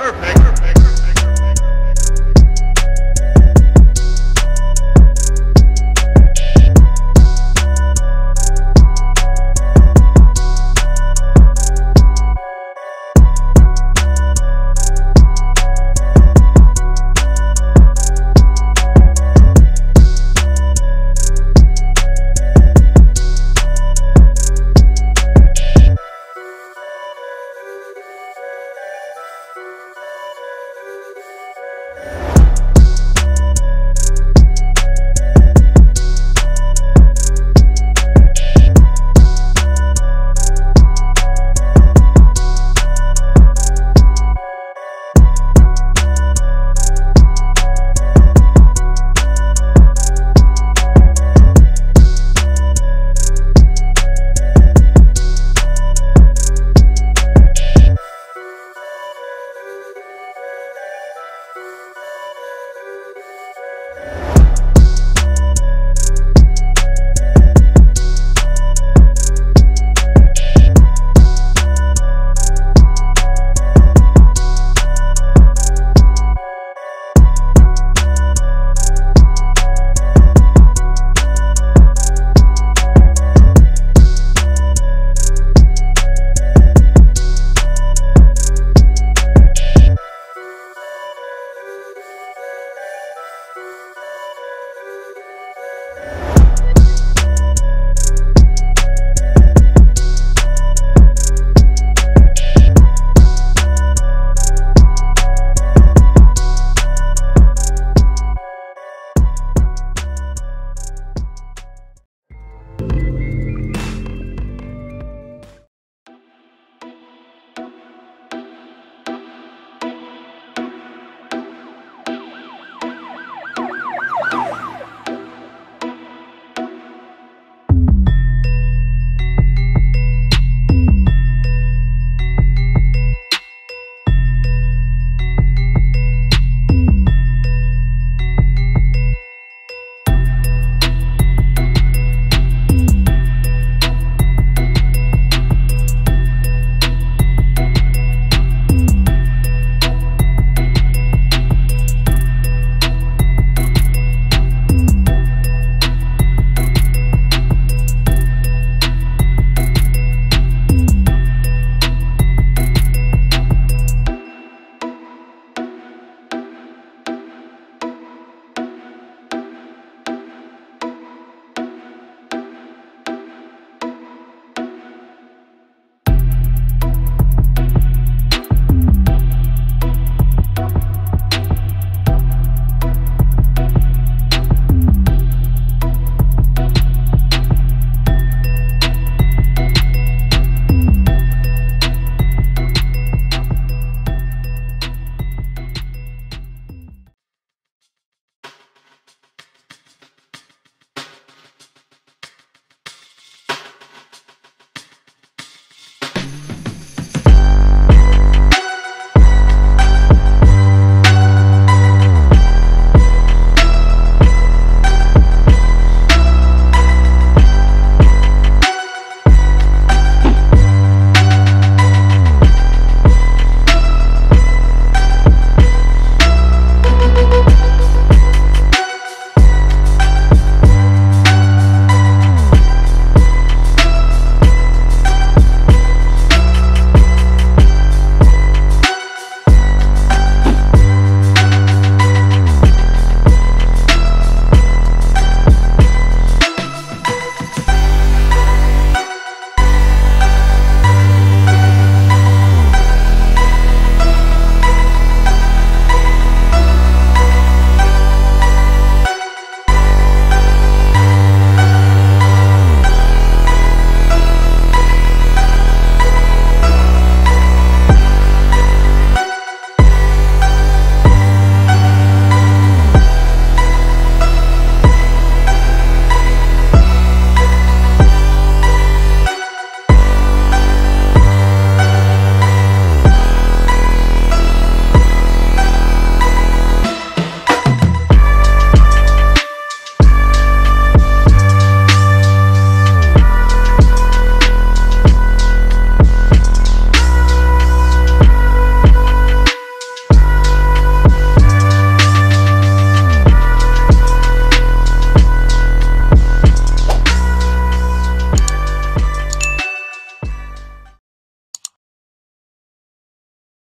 Perfect.